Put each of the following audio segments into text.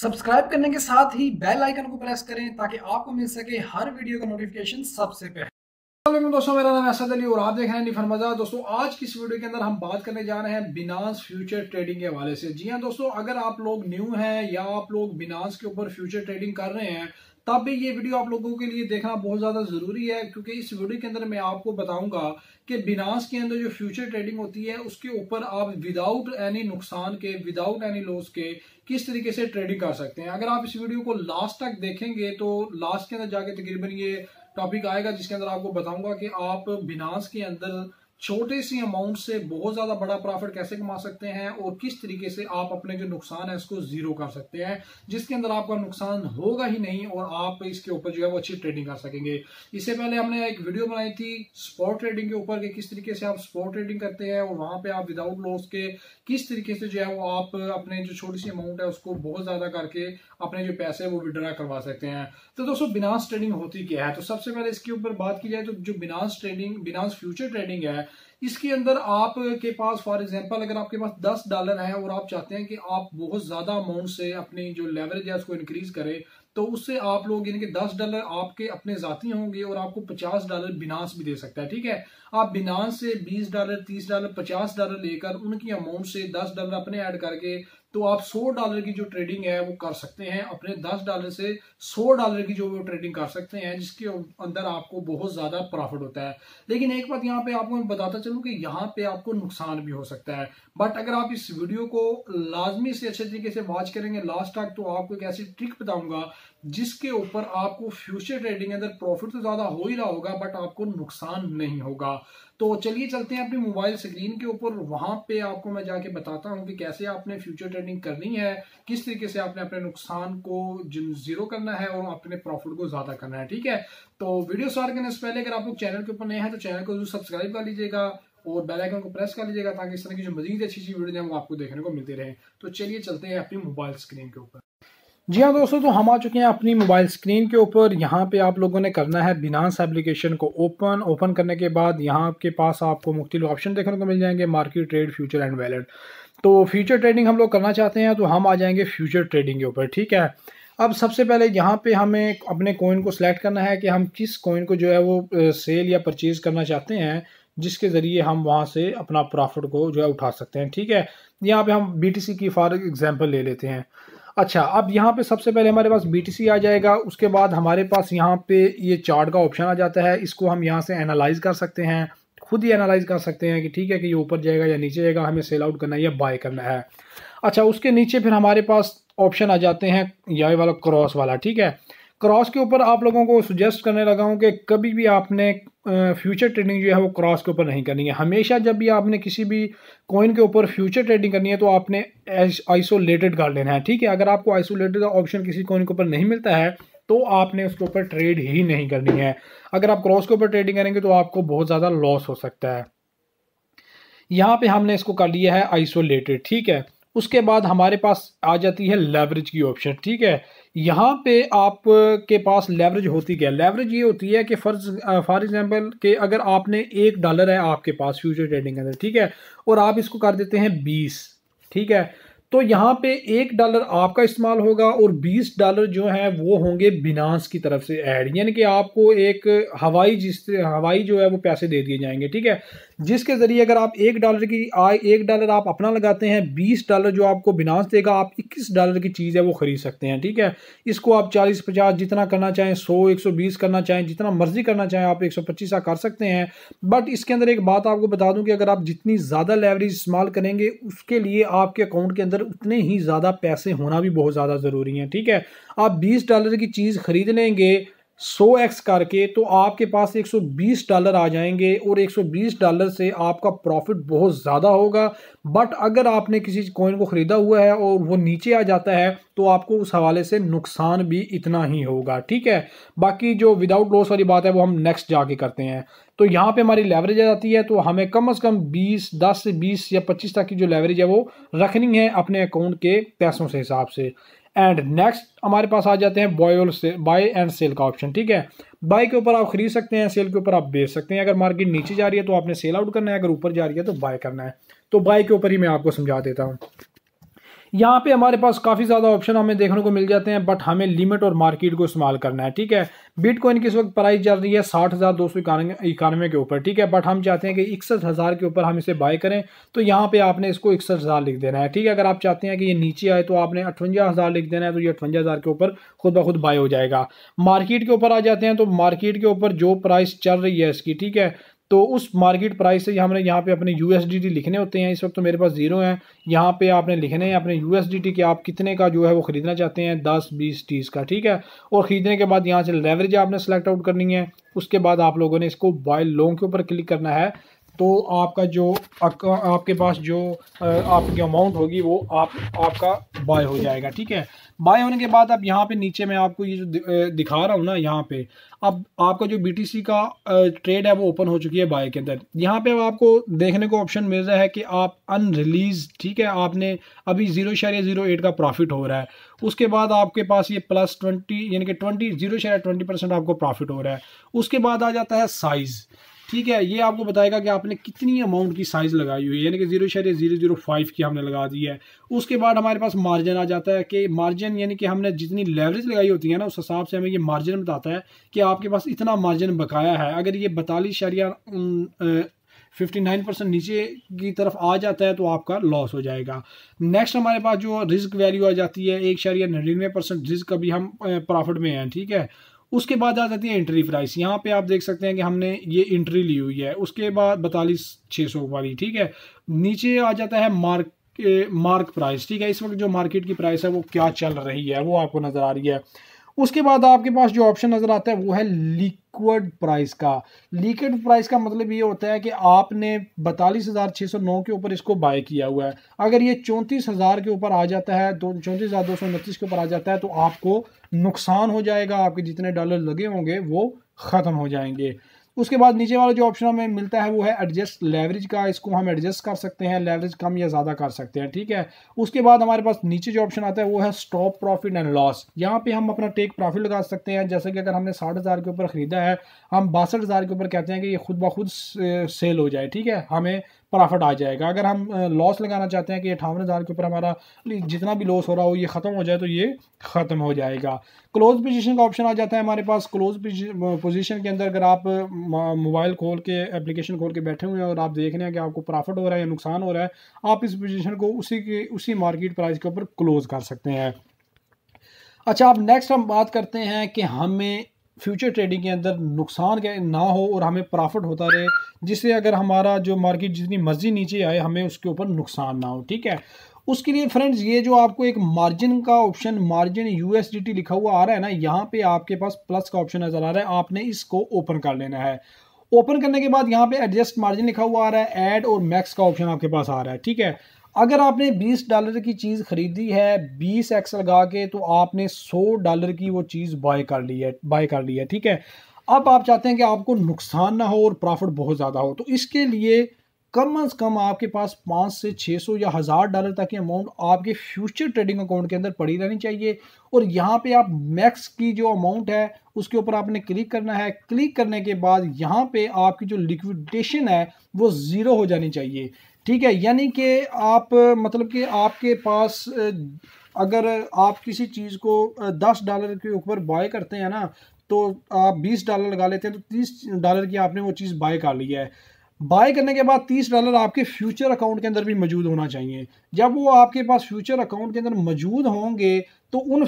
Subscribe करने के साथ ही बेल आइकन को प्रेस करें ताकि आपको मिल सके हर वीडियो का नोटिफिकेशन सबसे पहले। दोस्तों, मेरा नाम असद अली और आप देख रहे हैं इन्फर्माजा। दोस्तों, आज की इस वीडियो के अंदर हम बात करने जा रहे हैं बिनांस फ्यूचर ट्रेडिंग के हवाले से। जी हां दोस्तों, अगर आप लोग न्यू हैं या आप लोग बिनांस के ऊपर फ्यूचर ट्रेडिंग कर रहे हैं तब भी ये वीडियो आप लोगों के लिए देखना बहुत ज़्यादा ज़रूरी है, क्योंकि इस वीडियो के अंदर मैं आपको बताऊंगा कि बिनांस के अंदर जो फ्यूचर ट्रेडिंग होती है उसके ऊपर आप विदाउट एनी नुकसान के, विदाउट एनी लॉस के किस तरीके से ट्रेडिंग कर सकते हैं। अगर आप इस वीडियो को लास्ट तक देखेंगे तो लास्ट के अंदर जाके तकरीबन ये टॉपिक आएगा जिसके अंदर आपको बताऊंगा कि आप बिनांस के अंदर छोटे सी अमाउंट से बहुत ज्यादा बड़ा प्रॉफिट कैसे कमा सकते हैं और किस तरीके से आप अपने जो नुकसान है इसको जीरो कर सकते हैं, जिसके अंदर आपका नुकसान होगा ही नहीं और आप इसके ऊपर जो है वो अच्छी ट्रेडिंग कर सकेंगे। इससे पहले हमने एक वीडियो बनाई थी स्पॉट ट्रेडिंग के ऊपर कि किस तरीके से आप स्पॉट ट्रेडिंग करते हैं और वहां पे आप विदाउट लॉस के किस तरीके से जो है वो आप अपने जो छोटी सी अमाउंट है उसको बहुत ज्यादा करके अपने जो पैसे है वो विड्रा करवा सकते हैं। तो दोस्तों, बिनांस ट्रेडिंग होती क्या है, तो सबसे पहले इसके ऊपर बात की जाए तो जो Binance trading, Binance future trading है, इसके अंदर आपके पास फॉर एग्जांपल अगर आपके पास $10 है और आप चाहते हैं कि आप बहुत ज्यादा अमाउंट से अपनी जो लेवरेज है उसको इंक्रीज करें, तो उससे आप लोग यानी कि $10 आपके अपने जाती होंगे और आपको $50 बिनांस भी दे सकता है। ठीक है, आप बिनांस से $20, $30, $50 लेकर उनकी अमाउंट से $10 अपने ऐड करके तो आप $100 की जो ट्रेडिंग है वो कर सकते हैं। अपने $10 से $100 की जो वो ट्रेडिंग कर सकते हैं जिसके अंदर आपको बहुत ज़्यादा प्रॉफिट होता है। लेकिन एक बात यहाँ पे आपको मैं बताता चलूँ कि यहाँ पे आपको नुकसान भी हो सकता है, बट अगर आप इस वीडियो को लाजमी से अच्छे तरीके से वॉच करेंगे लास्ट तक तो आपको एक ऐसी ट्रिक बताऊँगा जिसके ऊपर आपको फ्यूचर ट्रेडिंग के अंदर प्रॉफिट तो ज़्यादा हो ही रहा होगा बट आपको नुकसान नहीं होगा। तो चलिए चलते हैं अपनी मोबाइल स्क्रीन के ऊपर, वहाँ पे आपको मैं जाके बताता हूँ कि कैसे आपने फ्यूचर ट्रेडिंग करनी है, किस तरीके से आपने अपने नुकसान को जीरो करना है और अपने प्रॉफिट को ज़्यादा करना है। ठीक है, तो वीडियो स्टार्ट करने से पहले अगर आप लोग चैनल के ऊपर नए हैं तो चैनल को जरूर सब्सक्राइब कर लीजिएगा और बेल आइकन को प्रेस कर लीजिएगा ताकि इस तरह की जो मजीद अच्छी अच्छी वीडियो हैं वो आपको देखने को मिलती रहे। तो चलिए चलते हैं अपनी मोबाइल स्क्रीन के ऊपर। जी हाँ दोस्तों, तो हम आ चुके हैं अपनी मोबाइल स्क्रीन के ऊपर। यहाँ पे आप लोगों ने करना है बिनांस एप्लीकेशन को ओपन करने के बाद यहाँ आपके पास आपको मुख्तलिफ ऑप्शन देखने को मिल जाएंगे, market, trade, future and wallet. तो फ्यूचर ट्रेडिंग हम लोग करना चाहते हैं तो हम आ जाएंगे फ्यूचर ट्रेडिंग के ऊपर। ठीक है, अब सबसे पहले यहाँ पे हमें अपने कॉइन को सिलेक्ट करना है कि हम किस कॉइन को जो है वो सेल या परचेज़ करना चाहते हैं जिसके ज़रिए हम वहाँ से अपना प्रॉफिट को जो है उठा सकते हैं। ठीक है, यहाँ पे हम BTC की फॉर एग्जांपल ले लेते हैं। अच्छा, अब यहाँ पे सबसे पहले हमारे पास BTC आ जाएगा, उसके बाद हमारे पास यहाँ पे ये चार्ट का ऑप्शन आ जाता है, इसको हम यहाँ से एनालाइज कर सकते हैं, खुद ही एनालाइज कर सकते हैं कि ठीक है कि ये ऊपर जाएगा या नीचे जाएगा, हमें सेल आउट करना है या बाय करना है। अच्छा, उसके नीचे फिर हमारे पास ऑप्शन आ जाते हैं ये वाला क्रॉस वाला। ठीक है, क्रॉस के ऊपर आप लोगों को सुजेस्ट करने लगा हूँ कि कभी भी आपने फ्यूचर ट्रेडिंग जो है वो क्रॉस के ऊपर नहीं करनी है। हमेशा जब भी आपने किसी भी कॉइन के ऊपर फ्यूचर ट्रेडिंग करनी है तो आपने आइसोलेटेड कर लेना है। ठीक है, अगर आपको आइसोलेटेड ऑप्शन किसी कॉइन के ऊपर नहीं मिलता है तो आपने उसके ऊपर ट्रेड ही नहीं करनी है। अगर आप क्रॉस के ऊपर ट्रेडिंग करेंगे तो आपको बहुत ज़्यादा लॉस हो सकता है। यहाँ पर हमने इसको कर लिया है आइसोलेटेड। ठीक है, उसके बाद हमारे पास आ जाती है लेवरेज की ऑप्शन। ठीक है, यहाँ पे आपके पास लेवरेज होती क्या है, लेवरेज ये होती है कि फॉर एग्जांपल कि अगर आपने $1 है आपके पास फ्यूचर ट्रेडिंग के अंदर, ठीक है, और आप इसको कर देते हैं 20। ठीक है, तो यहाँ पे $1 आपका इस्तेमाल होगा और $20 जो है वो होंगे बिनांस की तरफ से ऐड, यानी कि आपको एक हवाई जो है वो पैसे दे दिए जाएंगे। ठीक है, जिसके ज़रिए अगर आप $1 आप अपना लगाते हैं, $20 जो आपको बिनांस देगा, आप $21 की चीज़ है वो ख़रीद सकते हैं। ठीक है, इसको आप 40-50 जितना करना चाहें, 100-120 करना चाहें, जितना मर्जी करना चाहें आप 125 का कर सकते हैं। बट इसके अंदर एक बात आपको बता दूं कि अगर आप जितनी ज़्यादा लेवरेज इस्तेमाल करेंगे उसके लिए आपके अकाउंट के अंदर उतने ही ज़्यादा पैसे होना भी बहुत ज़्यादा ज़रूरी है। ठीक है, आप $20 की चीज़ खरीद लेंगे 100x करके तो आपके पास $120 आ जाएंगे और $120 से आपका प्रॉफिट बहुत ज़्यादा होगा। बट अगर आपने किसी कॉइन को ख़रीदा हुआ है और वो नीचे आ जाता है तो आपको उस हवाले से नुकसान भी इतना ही होगा। ठीक है, बाकी जो विदाउट लॉस वाली बात है वो हम नेक्स्ट जाके करते हैं। तो यहाँ पे हमारी लेवरेज आ जाती है, तो हमें कम से कम 10 से 20 या 25 तक की जो लेवरेज है वो रखनी है अपने अकाउंट के पैसों से हिसाब से। एंड नेक्स्ट हमारे पास आ जाते हैं बाय एंड सेल का ऑप्शन। ठीक है, बाय के ऊपर आप खरीद सकते हैं, सेल के ऊपर आप बेच सकते हैं। अगर मार्केट नीचे जा रही है तो आपने सेल आउट करना है, अगर ऊपर जा रही है तो बाय करना है। तो बाय के ऊपर ही मैं आपको समझा देता हूँ। यहाँ पे हमारे पास काफ़ी ज़्यादा ऑप्शन हमें देखने को मिल जाते हैं, बट हमें लिमिट और मार्केट को इस्तेमाल करना है। ठीक है, बिटकॉइन की इस वक्त प्राइस चल रही है 60,291 के ऊपर। ठीक है, बट हम चाहते हैं कि 61,000 के ऊपर हम इसे बाय करें, तो यहाँ पे आपने इसको 61,000 लिख देना है। ठीक है, अगर आप चाहते हैं कि ये नीचे आए तो आपने 58,000 लिख देना है, तो ये 58,000 के ऊपर खुद ब खुद बाय हो जाएगा। मार्केट के ऊपर आ जाते हैं, तो मार्केट के ऊपर जो प्राइस चल रही है इसकी, ठीक है, तो उस मार्केट प्राइस से हमने यहाँ पे अपने USDT लिखने होते हैं। इस वक्त तो मेरे पास जीरो है, यहाँ पे आपने लिखने हैं अपने USDT के आप कितने का जो है वो ख़रीदना चाहते हैं, 10, 20, 30 का। ठीक है, और ख़रीदने के बाद यहाँ से लेवरेज आपने सेलेक्ट आउट करनी है। उसके बाद आप लोगों ने इसको बाय लॉन्ग के ऊपर क्लिक करना है, तो आपका जो आपके पास जो आपकी अमाउंट होगी वो आपका बाय हो जाएगा। ठीक है, बाय होने के बाद अब यहाँ पे नीचे मैं आपको ये जो दिखा रहा हूँ ना, यहाँ पे अब आपका जो BTC का ट्रेड है वो ओपन हो चुकी है बाय के अंदर। यहाँ पे अब आपको देखने को ऑप्शन मिल रहा है कि आप अनरिलीज, ठीक है, आपने अभी 0.08 का प्रॉफिट हो रहा है। उसके बाद आपके पास ये +20 यानी कि 20% आपको प्रॉफिट हो रहा है। उसके बाद आ जाता है साइज़। ठीक है, ये आपको बताएगा कि आपने कितनी अमाउंट की साइज़ लगाई हुई है, यानी कि 0.005 की हमने लगा दी है। उसके बाद हमारे पास मार्जिन आ जाता है कि मार्जिन यानी कि हमने जितनी लेवरेज लगाई होती है ना, उस हिसाब से हमें ये मार्जिन बताता है कि आपके पास इतना मार्जिन बकाया है। अगर ये 42.59% नीचे की तरफ आ जाता है तो आपका लॉस हो जाएगा। नेक्स्ट हमारे पास जो रिस्क वैल्यू आ जाती है 1.99% रिस्क, अभी हम प्रॉफिट में हैं। ठीक है, उसके बाद आ जाती है एंट्री प्राइस। यहाँ पे आप देख सकते हैं कि हमने ये एंट्री ली हुई है, उसके बाद 42,600 वाली। ठीक है, नीचे आ जाता है मार्क प्राइस। ठीक है, इस वक्त जो मार्केट की प्राइस है वो क्या चल रही है वो आपको नज़र आ रही है। उसके बाद आपके पास जो ऑप्शन नज़र आता है वो है लिक्विड प्राइस का। लिक्विड प्राइस का मतलब ये होता है कि आपने 42,609 के ऊपर इसको बाय किया हुआ है। अगर ये 34,000 के ऊपर आ जाता है, 34,229 के ऊपर आ जाता है, तो आपको नुकसान हो जाएगा। आपके जितने डॉलर लगे होंगे वो ख़त्म हो जाएंगे। उसके बाद नीचे वाला जो ऑप्शन हमें मिलता है वो है एडजस्ट लेवरेज का। इसको हम एडजस्ट कर सकते हैं, लेवरेज कम या ज़्यादा कर सकते हैं। ठीक है, उसके बाद हमारे पास नीचे जो ऑप्शन आता है वो है स्टॉप प्रॉफिट एंड लॉस। यहाँ पे हम अपना टेक प्रॉफिट लगा सकते हैं, जैसे कि अगर हमने 60,000 के ऊपर ख़रीदा है, हम 62,000 के ऊपर कहते हैं कि ये खुद ब खुद सेल हो जाए। ठीक है, हमें प्रॉफिट आ जाएगा। अगर हम लॉस लगाना चाहते हैं कि 58,000 के ऊपर हमारा जितना भी लॉस हो रहा हो ये ख़त्म हो जाए, तो ये ख़त्म हो जाएगा। क्लोज पोजीशन का ऑप्शन आ जाता है हमारे पास। क्लोज पोजीशन के अंदर अगर आप मोबाइल खोल के एप्लीकेशन खोल के बैठे हुए हैं और आप देख रहे हैं कि आपको प्रॉफिट हो रहा है या नुकसान हो रहा है, आप इस पोजीशन को उसी मार्केट प्राइस के ऊपर क्लोज़ कर सकते हैं। अच्छा, अब नेक्स्ट हम बात करते हैं कि हमें फ्यूचर ट्रेडिंग के अंदर नुकसान क्या ना हो और हमें प्रॉफिट होता रहे, जिससे अगर हमारा जो मार्केट जितनी मर्जी नीचे आए हमें उसके ऊपर नुकसान ना हो। ठीक है, उसके लिए फ्रेंड्स ये जो आपको एक मार्जिन का ऑप्शन, मार्जिन USDT लिखा हुआ आ रहा है ना, यहाँ पे आपके पास प्लस का ऑप्शन नज़र आ रहा है। आपने इसको ओपन कर लेना है। ओपन करने के बाद यहाँ पे एडजस्ट मार्जिन लिखा हुआ आ रहा है, ऐड और मैक्स का ऑप्शन आपके पास आ रहा है। ठीक है, अगर आपने $20 की चीज़ ख़रीदी है 20x लगा के, तो आपने $100 की वो चीज़ बाय कर ली है। ठीक है, अब आप चाहते हैं कि आपको नुकसान ना हो और प्रॉफिट बहुत ज़्यादा हो, तो इसके लिए कम से कम आपके पास 500 से 600 या $1,000 तक की अमाउंट आपके फ्यूचर ट्रेडिंग अकाउंट के अंदर पड़ी रहनी चाहिए। और यहाँ पे आप मैक्स की जो अमाउंट है उसके ऊपर आपने क्लिक करना है। क्लिक करने के बाद यहाँ पे आपकी जो लिक्विडेशन है वो ज़ीरो हो जानी चाहिए। ठीक है, यानी कि आप मतलब कि आपके पास अगर आप किसी चीज़ को $10 के ऊपर बाय करते हैं ना, तो आप $20 लगा लेते हैं, तो $30 की आपने वो चीज़ बाय कर ली है। बाय करने के बाद $30 आपके फ्यूचर अकाउंट के अंदर भी मौजूद होना चाहिए। जब वो आपके पास फ्यूचर अकाउंट के अंदर मौजूद होंगे तो उन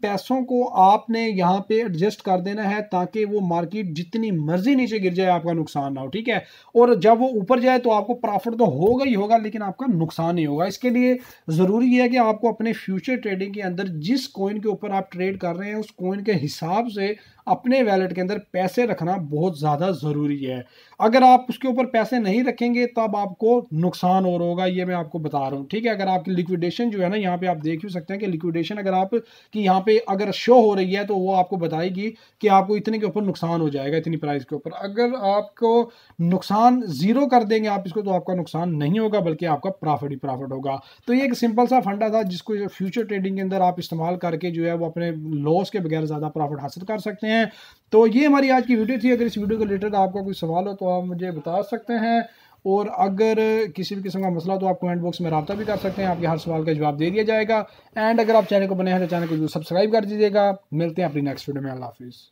पैसों को आपने यहाँ पे एडजस्ट कर देना है, ताकि वो मार्केट जितनी मर्जी नीचे गिर जाए आपका नुकसान ना हो। ठीक है, और जब वो ऊपर जाए तो आपको प्रॉफिट तो होगा ही होगा, लेकिन आपका नुकसान नहीं होगा। इसके लिए ज़रूरी है कि आपको अपने फ्यूचर ट्रेडिंग के अंदर जिस कॉइन के ऊपर आप ट्रेड कर रहे हैं उस कॉइन के हिसाब से अपने वैलेट के अंदर पैसे रखना बहुत ज़्यादा ज़रूरी है। अगर आप उसके ऊपर पैसे नहीं रखेंगे तब आपको नुकसान और होगा, ये मैं आपको बता रहा हूँ। ठीक है, अगर आपकी लिक्विडेशन जो है ना, यहाँ पे आप देख ही सकते हैं कि लिक्विडेशन अगर आप कि यहाँ पे अगर शो हो रही है तो वो आपको बताएगी कि आपको इतने के ऊपर नुकसान हो जाएगा, इतनी प्राइस के ऊपर। अगर आपको नुकसान ज़ीरो कर देंगे आप इसको, तो आपका नुकसान नहीं होगा बल्कि आपका प्रॉफिट ही प्रॉफिट होगा। तो ये एक सिंपल सा फंडा था जिसको फ्यूचर ट्रेडिंग के अंदर आप इस्तेमाल करके जो है वो अपने लॉस के बगैर ज़्यादा प्रॉफिट हासिल कर सकते हैं। तो ये हमारी आज की वीडियो थी। अगर इस वीडियो के रिलेटेड आपका कोई सवाल हो तो आप मुझे बता सकते हैं। और अगर किसी भी किस्म का मसला तो आप कमेंट बॉक्स में रब्ता भी कर सकते हैं, आपके हर सवाल का जवाब दे दिया जाएगा। एंड अगर आप चैनल को बने हैं तो चैनल को जरूर सब्सक्राइब कर दीजिएगा। मिलते हैं अपनी नेक्स्ट वीडियो में। अल्लाह हाफिज़।